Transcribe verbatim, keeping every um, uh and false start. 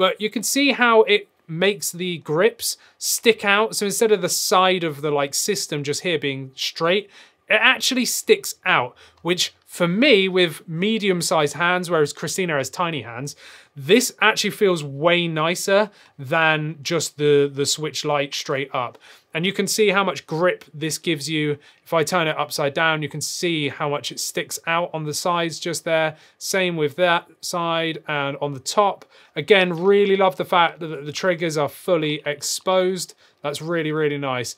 But you can see how it makes the grips stick out. So instead of the side of the like system just here being straight, it actually sticks out, which for me, with medium-sized hands, whereas Christina has tiny hands, this actually feels way nicer than just the, the Switch Lite straight up. And you can see how much grip this gives you. If I turn it upside down, you can see how much it sticks out on the sides just there. Same with that side and on the top. Again, really love the fact that the triggers are fully exposed. That's really, really nice.